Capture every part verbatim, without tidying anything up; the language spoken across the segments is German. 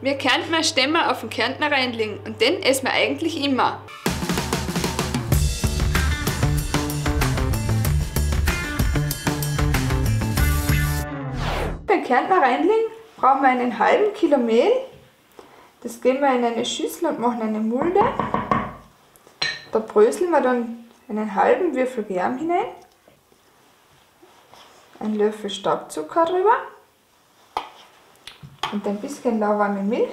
Wir Kärntner stehen wir auf den Kärntner Reindling und den essen wir eigentlich immer. Beim Kärntner Reindling brauchen wir einen halben Kilo Mehl. Das geben wir in eine Schüssel und machen eine Mulde. Da bröseln wir dann einen halben Würfel Germ hinein, einen Löffel Staubzucker drüber und ein bisschen lauwarme Milch.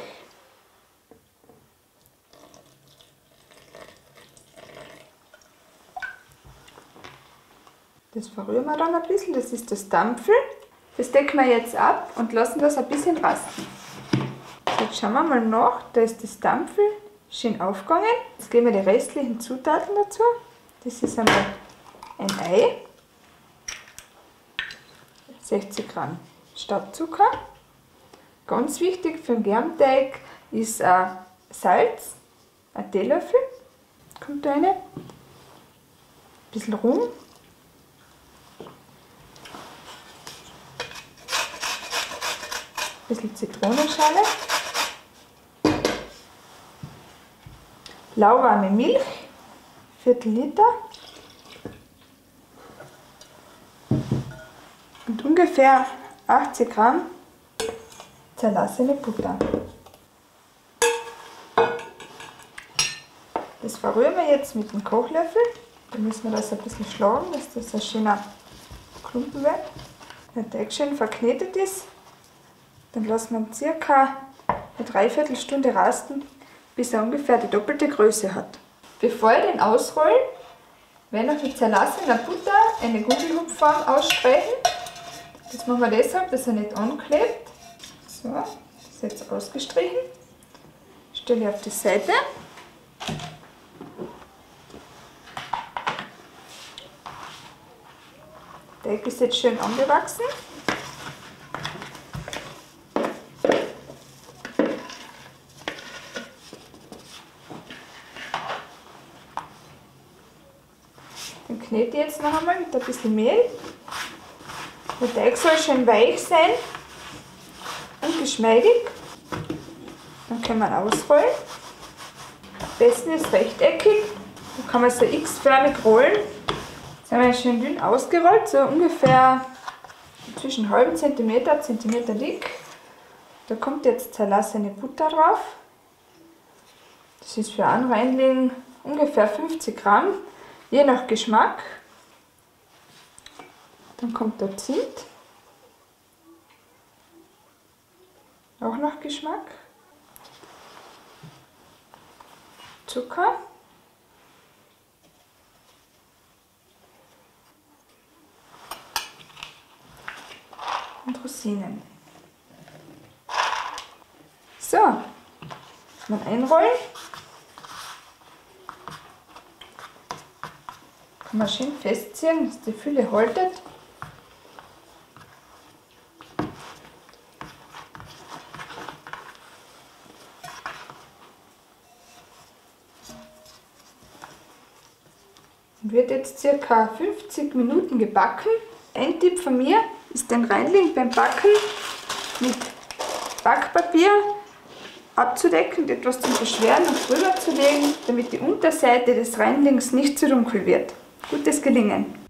Das verrühren wir dann ein bisschen, das ist das Dampfeln. Das decken wir jetzt ab und lassen das ein bisschen rasten. Jetzt schauen wir mal nach, da ist das Dampfeln schön aufgegangen. Jetzt geben wir die restlichen Zutaten dazu. Das ist einmal ein Ei, sechzig Gramm Staubzucker. Ganz wichtig für den Germteig ist ein Salz, ein Teelöffel, kommt da rein, ein bisschen Rum, ein bisschen Zitronenschale, lauwarme Milch, Viertel Liter und ungefähr achtzig Gramm zerlassene Butter. Das verrühren wir jetzt mit dem Kochlöffel. Dann müssen wir das ein bisschen schlagen, dass das ein schöner Klumpen wird. Wenn der Teig schön verknetet ist, dann lassen wir ihn ca. eine Dreiviertelstunde rasten, bis er ungefähr die doppelte Größe hat. Bevor ich den ausrollen, werde ich mit zerlassener Butter eine Guggelhupfform ausstreichen. Das machen wir deshalb, dass er nicht anklebt. So, das ist jetzt ausgestrichen. Stelle ich auf die Seite. Der Teig ist jetzt schön angewachsen. Den knete ich jetzt noch einmal mit ein bisschen Mehl. Der Teig soll schön weich sein und geschmeidig. Dann kann man ausrollen. Am besten ist rechteckig. Dann kann man so x-förmig rollen. Jetzt haben wir schön dünn ausgerollt, so ungefähr zwischen halben Zentimeter und Zentimeter dick. Da kommt jetzt zerlassene Butter drauf. Das ist für einen Reindling ungefähr fünfzig Gramm, je nach Geschmack. Dann kommt der Zimt, auch nach Geschmack, Zucker, und Rosinen. So, mal einrollen. Kann man schön festziehen, dass die Fülle haltet. Wird jetzt ca. fünfzig Minuten gebacken. Ein Tipp von mir ist, den Reindling beim Backen mit Backpapier abzudecken und etwas zum Beschweren und drüber zu legen, damit die Unterseite des Reindlings nicht zu dunkel wird. Gutes Gelingen!